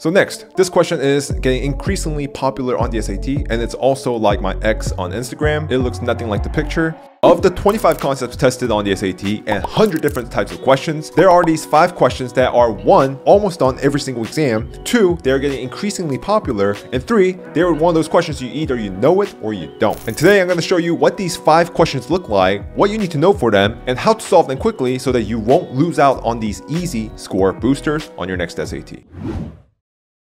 So next, this question is getting increasingly popular on the SAT, and it's also like my ex on Instagram. It looks nothing like the picture. Of the 25 concepts tested on the SAT and 100 different types of questions, there are these 5 questions that are 1, almost on every single exam, 2, they're getting increasingly popular, and 3, they're one of those questions you either know it or you don't. And today I'm going to show you what these 5 questions look like, what you need to know for them, and how to solve them quickly so that you won't lose out on these easy score boosters on your next SAT.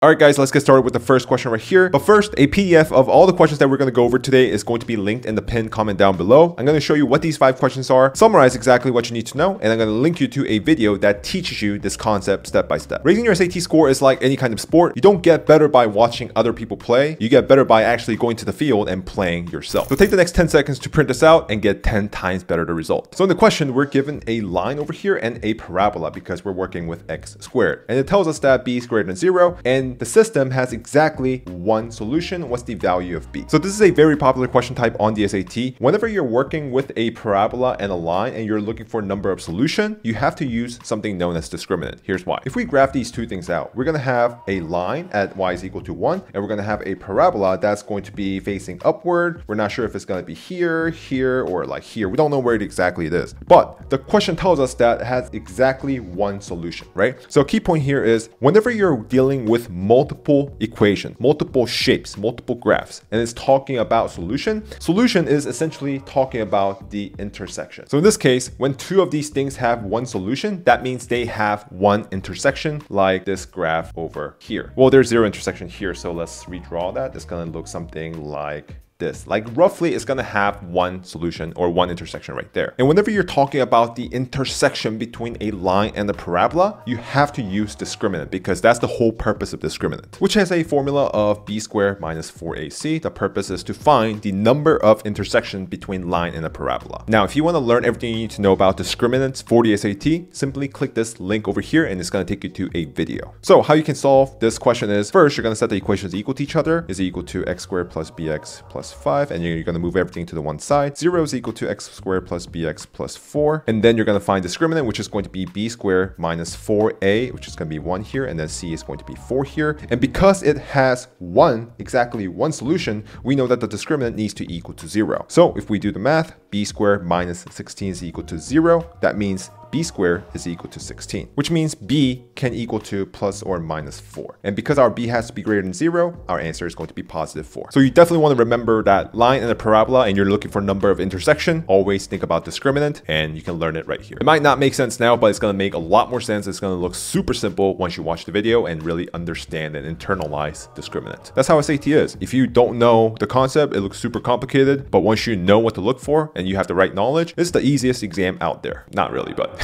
Alright guys, let's get started with the first question right here. But first, a PDF of all the questions that we're going to go over today is going to be linked in the pinned comment down below. I'm going to show you what these 5 questions are, summarize exactly what you need to know, and I'm going to link you to a video that teaches you this concept step by step. Raising your SAT score is like any kind of sport. You don't get better by watching other people play. You get better by actually going to the field and playing yourself. So take the next 10 seconds to print this out and get 10 times better the result. So in the question, we're given a line over here and a parabola because we're working with x squared. And it tells us that b is greater than 0 and the system has exactly 1 solution. What's the value of b? So this is a very popular question type on the SAT. Whenever you're working with a parabola and a line and you're looking for number of solution, you have to use something known as discriminant. Here's why. If we graph these two things out, we're going to have a line at y is equal to 1, and we're going to have a parabola that's going to be facing upward. We're not sure if it's going to be here, here, or like here. We don't know where it exactly is. But the question tells us that it has exactly 1 solution, right? So a key point here is whenever you're dealing with multiple equations, multiple shapes, multiple graphs, and it's talking about solution. Solution is essentially talking about the intersection. So in this case, when 2 of these things have 1 solution, that means they have 1 intersection, like this graph over here. Well, there's 0 intersection here, so let's redraw that. It's gonna look something like this. Like roughly it's going to have 1 solution or 1 intersection right there. And whenever you're talking about the intersection between a line and a parabola, you have to use discriminant because that's the whole purpose of discriminant, which has a formula of b squared minus 4ac. The purpose is to find the number of intersection between line and a parabola. Now, if you want to learn everything you need to know about discriminants for the SAT, simply click this link over here and it's going to take you to a video. So how you can solve this question is first, you're going to set the equations equal to each other. Is equal to x squared plus bx plus 5, and you're going to move everything to the one side. 0 is equal to x squared plus bx plus 4, and then you're going to find discriminant, which is going to be b squared minus 4a, which is going to be 1 here, and then c is going to be 4 here. And because it has exactly one solution, we know that the discriminant needs to equal to 0. So if we do the math, b squared minus 16 is equal to 0. That means b squared is equal to 16, which means b can equal to plus or minus 4. And because our b has to be greater than 0, our answer is going to be positive 4. So you definitely want to remember that line and a parabola and you're looking for number of intersection, always think about discriminant and you can learn it right here. It might not make sense now, but it's going to make a lot more sense. It's going to look super simple once you watch the video and really understand and internalize discriminant. That's how SAT is. If you don't know the concept, it looks super complicated, but once you know what to look for and you have the right knowledge, it's the easiest exam out there. Not really, but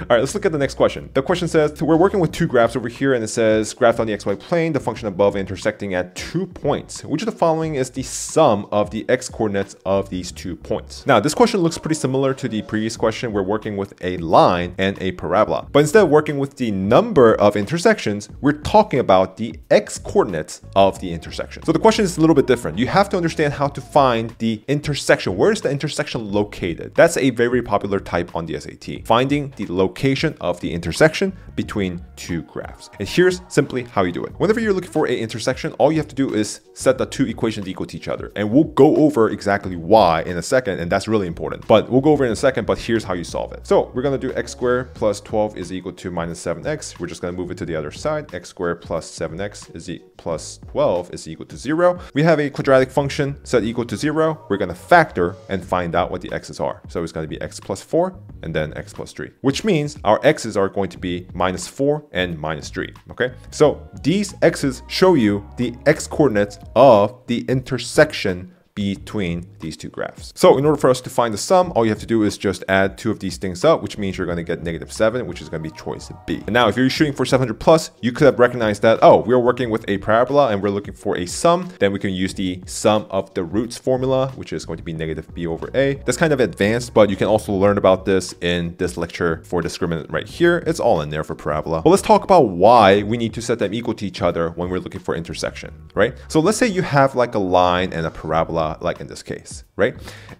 all right, let's look at the next question. The question says, we're working with 2 graphs over here, and it says, graphed on the xy plane, the function above intersecting at 2 points. Which of the following is the sum of the x coordinates of these 2 points? Now, this question looks pretty similar to the previous question. We're working with a line and a parabola. But instead of working with the number of intersections, we're talking about the x coordinates of the intersection. So the question is a little bit different. You have to understand how to find the intersection. Where is the intersection located? That's a very popular type on the SAT. Finding the location of the intersection between 2 graphs. And here's simply how you do it. Whenever you're looking for an intersection, all you have to do is set the 2 equations equal to each other. And we'll go over exactly why in a second, and that's really important. But we'll go over in a second, but here's how you solve it. So we're going to do x squared plus 12 is equal to minus 7x. We're just going to move it to the other side. X squared plus 7x is plus 12 is equal to 0. We have a quadratic function set equal to 0. We're going to factor and find out what the x's are. So it's going to be x plus 4 and then x plus 3, which means our x's are going to be minus 4 and minus 3. Okay, so these x's show you the x coordinates of the intersection between these 2 graphs. So in order for us to find the sum, all you have to do is just add 2 of these things up, which means you're going to get negative 7, which is going to be choice B. And now if you're shooting for 700 plus, you could have recognized that, oh, we're working with a parabola and we're looking for a sum. Then we can use the sum of the roots formula, which is going to be negative B over A. That's kind of advanced, but you can also learn about this in this lecture for discriminant right here. It's all in there for parabola. But let's talk about why we need to set them equal to each other when we're looking for intersection, right? So let's say you have like a line and a parabola, like in this case, right?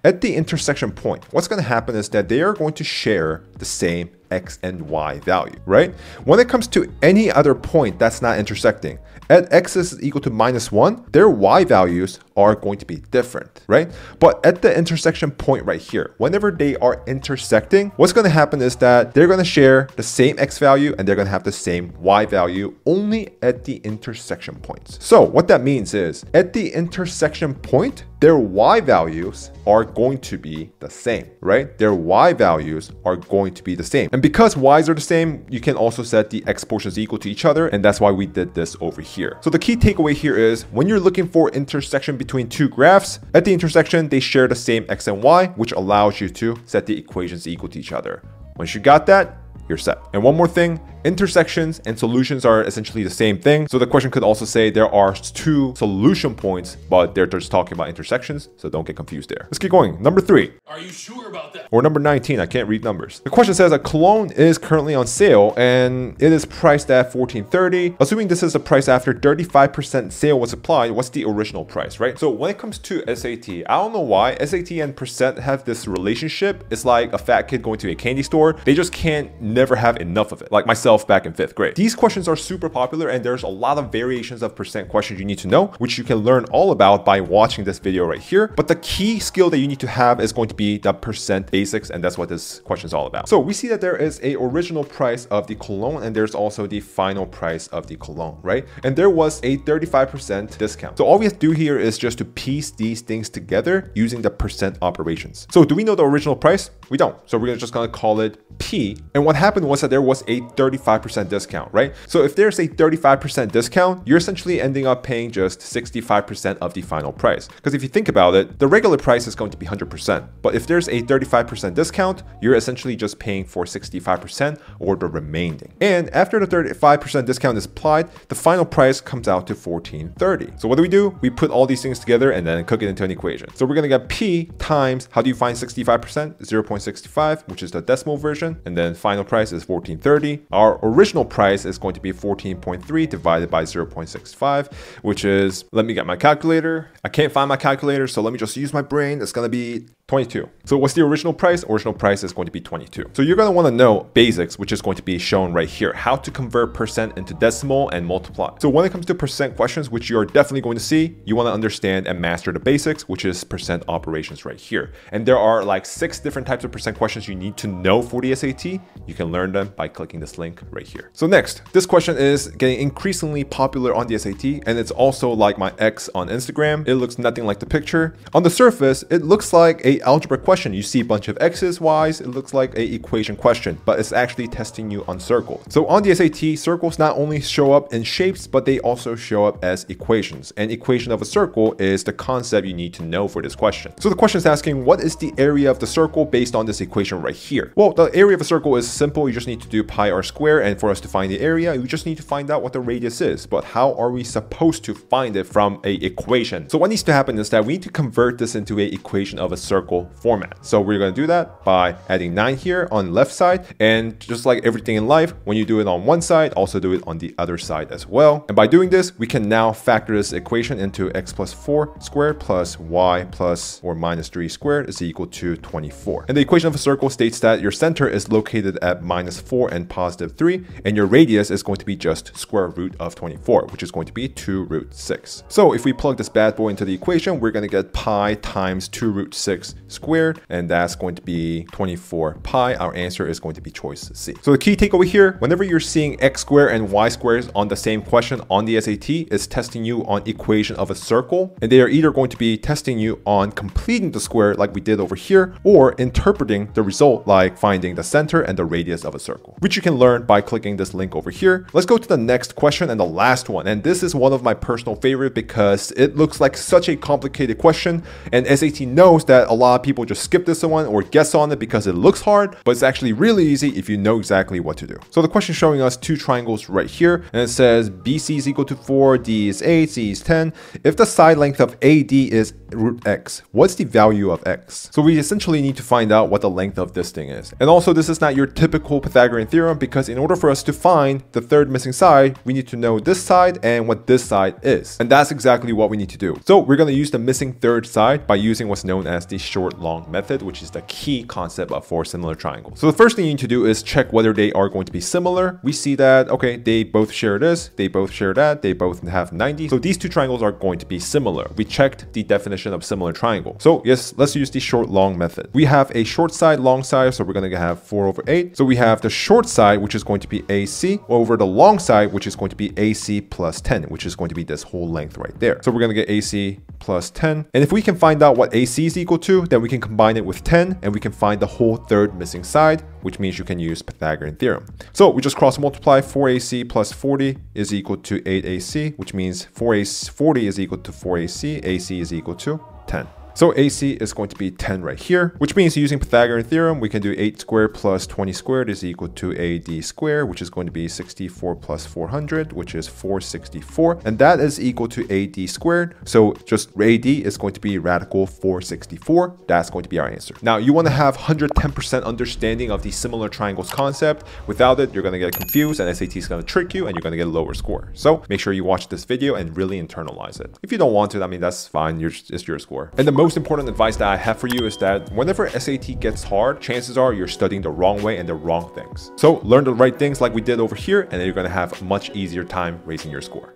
At the intersection point, what's going to happen is that they are going to share the same x and y value, right? When it comes to any other point that's not intersecting, at x is equal to -1, their y values are going to be different, right? But at the intersection point right here, whenever they are intersecting, what's going to happen is that they're going to share the same x value and they're going to have the same y value only at the intersection points. So what that means is at the intersection point, their y values are going to be the same, right? Their y values are going to be the same. And because y's are the same, you can also set the x portions equal to each other. And that's why we did this over here. So the key takeaway here is when you're looking for intersection between two graphs, at the intersection, they share the same x and y, which allows you to set the equations equal to each other. Once you got that, you're set. And one more thing, intersections and solutions are essentially the same thing. So the question could also say there are two solution points, but they're just talking about intersections. So don't get confused there. Let's keep going. Number 3. Are you sure about that? Or number 19. I can't read numbers. The question says a cologne is currently on sale and it is priced at $14.30. Assuming this is the price after 35% sale was applied, what's the original price, right? So when it comes to SAT, I don't know why SAT and percent have this relationship. It's like a fat kid going to a candy store. They just can't never have enough of it. Like myself back in 5th grade. These questions are super popular and there's a lot of variations of percent questions you need to know, which you can learn all about by watching this video right here. But the key skill that you need to have is going to be the percent basics, and that's what this question is all about. So we see that there is a original price of the cologne and there's also the final price of the cologne, right? And there was a 35% discount. So all we have to do here is just to piece these things together using the percent operations. So do we know the original price? We don't. So we're just going to call it P. And what happened was that there was a 35% discount, right? So if there's a 35% discount, you're essentially ending up paying just 65% of the final price. Because if you think about it, the regular price is going to be 100%. But if there's a 35% discount, you're essentially just paying for 65% or the remaining. And after the 35% discount is applied, the final price comes out to $14.30. So what do? We put all these things together and then cook it into an equation. So we're going to get P times, how do you find 65%? 0.65, which is the decimal version. And then final price is $14.30. Our original price is going to be 14.3 divided by 0.65, which is, let me get my calculator. I can't find my calculator, so let me just use my brain. It's going to be 22. So what's the original price? Original price is going to be 22. So you're going to want to know basics, which is going to be shown right here, how to convert percent into decimal and multiply. So when it comes to percent questions, which you are definitely going to see, you want to understand and master the basics, which is percent operations right here. And there are like 6 different types of percent questions you need to know for the SAT. You can learn them by clicking this link right here. So next, this question is getting increasingly popular on the SAT, and it's also like my ex on Instagram. It looks nothing like the picture. On the surface, it looks like a algebra question. You see a bunch of x's, y's. It looks like a equation question, but it's actually testing you on circles. So on the SAT, circles not only show up in shapes, but they also show up as equations. An equation of a circle is the concept you need to know for this question. So the question is asking, what is the area of the circle based on this equation right here? Well, the area of a circle is simple. You just need to do pi r squared, and for us to find the area, you just need to find out what the radius is. But how are we supposed to find it from an equation? So what needs to happen is that we need to convert this into an equation of a circle format. So we're going to do that by adding 9 here on the left side. And just like everything in life, when you do it on one side, also do it on the other side as well. And by doing this, we can now factor this equation into x plus 4 squared plus y plus or minus 3 squared is equal to 24. And the equation of a circle states that your center is located at -4 and +3, and your radius is going to be just square root of 24, which is going to be 2 root 6. So if we plug this bad boy into the equation, we're going to get pi times 2 root 6 squared, and that's going to be 24 pi. Our answer is going to be choice C. So the key takeaway here, whenever you're seeing x squared and y squared on the same question on the SAT, is testing you on equation of a circle, and they are either going to be testing you on completing the square like we did over here, or interpreting the result like finding the center and the radius of a circle, which you can learn by clicking this link over here. Let's go to the next question and the last one. And this is one of my personal favorite because it looks like such a complicated question, and SAT knows that a lot of people just skip this one or guess on it because it looks hard, but it's actually really easy if you know exactly what to do. So the question is showing us 2 triangles right here, and it says BC is equal to 4, D is 8, C is 10. If the side length of AD is root X, what's the value of X? So we essentially need to find out what the length of this thing is. And also this is not your typical Pythagorean theorem, because in order for us to find the third missing side, we need to know this side and what this side is. And that's exactly what we need to do. So we're going to use the missing third side by using what's known as the short short-long method, which is the key concept for similar triangles. So the first thing you need to do is check whether they are going to be similar. We see that, okay, they both share this, they both share that, they both have 90. So these two triangles are going to be similar. We checked the definition of similar triangle. So yes, let's use the short-long method. We have a short side, long side, so we're going to have 4/8. So we have the short side, which is going to be AC, over the long side, which is going to be AC plus 10, which is going to be this whole length right there. So we're going to get AC plus 10. And if we can find out what AC is equal to, then we can combine it with 10 and we can find the whole third missing side, which means you can use Pythagorean theorem. So we just cross multiply 4AC plus 40 is equal to 8AC, which means 40 is equal to 4AC, AC is equal to 10. So AC is going to be 10 right here, which means using Pythagorean theorem, we can do 8 squared plus 20 squared is equal to AD squared, which is going to be 64 plus 400, which is 464. And that is equal to AD squared. So just AD is going to be radical 464. That's going to be our answer. Now you want to have 110% understanding of the similar triangles concept. Without it, you're going to get confused and SAT is going to trick you and you're going to get a lower score. So make sure you watch this video and really internalize it. If you don't want to, I mean, that's fine. It's your score. And the most important advice that I have for you is that whenever SAT gets hard, chances are you're studying the wrong way and the wrong things. So learn the right things like we did over here, and then you're going to have a much easier time raising your score.